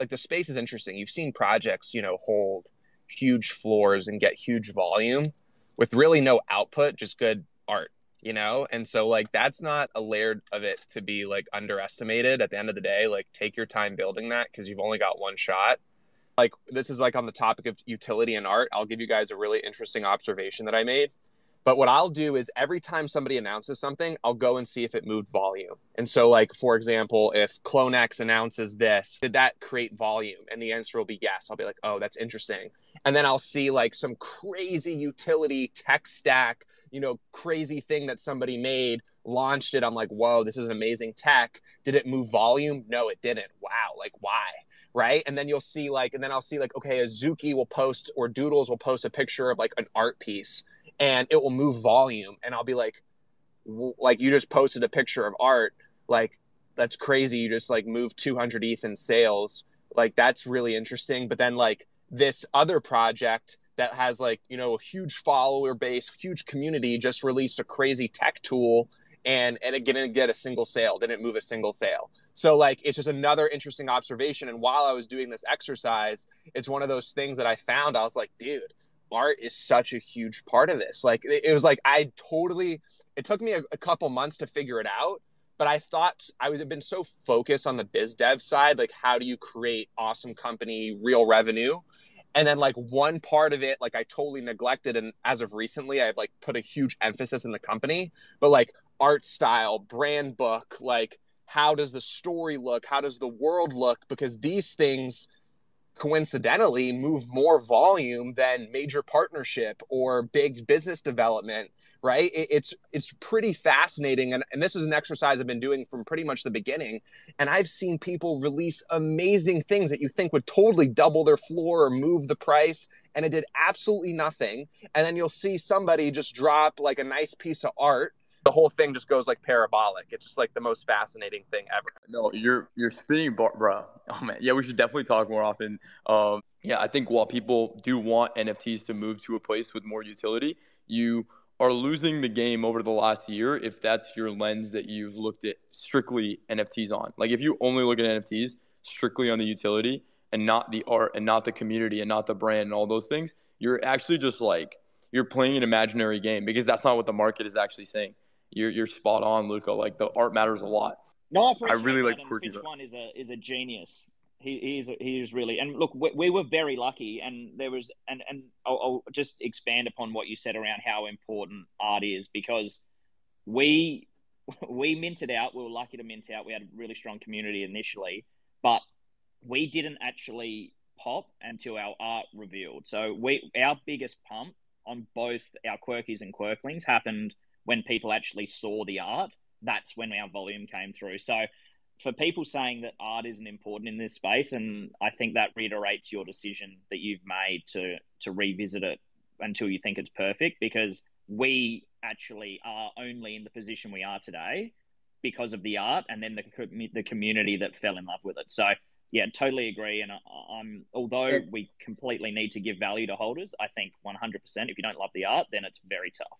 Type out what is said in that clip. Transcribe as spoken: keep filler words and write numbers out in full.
like the space is interesting. You've seen projects, you know, hold huge floors and get huge volume with really no output, just good art, you know? And so like, that's not a layer of it to be like underestimated. At the end of the day, like take your time building that because you've only got one shot. Like this is like on the topic of utility in art. I'll give you guys a really interesting observation that I made. But what I'll do is every time somebody announces something, I'll go and see if it moved volume. And so like, for example, if CloneX announces this, did that create volume? And the answer will be yes. I'll be like, oh, that's interesting. And then I'll see like some crazy utility tech stack, you know, crazy thing that somebody made, launched it. I'm like, whoa, this is an amazing tech. Did it move volume? No, it didn't. Wow. Like why? Right. And then you'll see like, and then I'll see like, okay, Azuki will post or Doodles will post a picture of like an art piece. And it will move volume. And I'll be like, like, you just posted a picture of art. Like, that's crazy. You just like moved two hundred E T H in sales. Like, that's really interesting. But then like this other project that has like, you know, a huge follower base, huge community just released a crazy tech tool. And, and it didn't get a single sale, didn't move a single sale. So like, it's just another interesting observation. And while I was doing this exercise, it's one of those things that I found. I was like, dude, art is such a huge part of this. Like it was like I totally it took me a, a couple months to figure it out, but I thought I would have been so focused on the biz dev side, like how do you create awesome company, real revenue? And then like one part of it, like I totally neglected, and as of recently I've like put a huge emphasis in the company, but like art style, brand book, like how does the story look? How does the world look? Because these things coincidentally move more volume than major partnership or big business development, right? It, it's it's pretty fascinating. And, and this is an exercise I've been doing from pretty much the beginning. And I've seen people release amazing things that you think would totally double their floor or move the price. And it did absolutely nothing. And then you'll see somebody just drop like a nice piece of art. The whole thing just goes like parabolic. It's just like the most fascinating thing ever. No, you're you're spinning, bro. Oh man, yeah, we should definitely talk more often. Um, yeah, I think while people do want N F Ts to move to a place with more utility, you are losing the game over the last year if that's your lens that you've looked at strictly N F Ts on. Like if you only look at N F Ts strictly on the utility and not the art and not the community and not the brand and all those things, you're actually just like you're playing an imaginary game because that's not what the market is actually saying. You're you're spot on, Luca. Like the art matters a lot. No, I, I really like Quirkies. Pitch One is a is a genius. He he's he is really. And look, we, we were very lucky, and there was and and I'll, I'll just expand upon what you said around how important art is because we we minted out. We were lucky to mint out. We had a really strong community initially, but we didn't actually pop until our art revealed. So we our biggest pump on both our Quirkies and Quirklings happened. When people actually saw the art, that's when our volume came through. So for people saying that art isn't important in this space, and I think that reiterates your decision that you've made to, to revisit it until you think it's perfect, because we actually are only in the position we are today because of the art and then the, the community that fell in love with it. So yeah, totally agree. And I'm, although we completely need to give value to holders, I think one hundred percent if you don't love the art, then it's very tough.